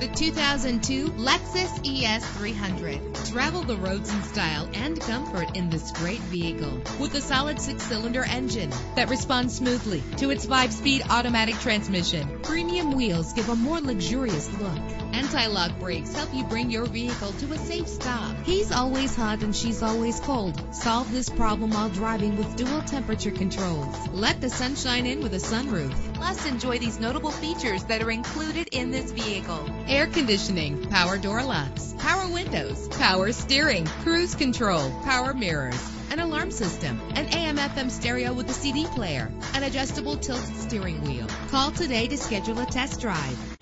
The 2002 Lexus ES300. Travel the roads in style and comfort in this great vehicle. With a solid 6-cylinder engine that responds smoothly to its 5-speed automatic transmission, premium wheels give a more luxurious look. Anti-lock brakes help you bring your vehicle to a safe stop. He's always hot and she's always cold. Solve this problem while driving with dual temperature controls. Let the sunshine in with a sunroof. Plus, enjoy these notable features that are included in this vehicle: air conditioning, power door locks, power windows, power steering, cruise control, power mirrors, an alarm system, an AM/FM stereo with a CD player, an adjustable tilt steering wheel. Call today to schedule a test drive.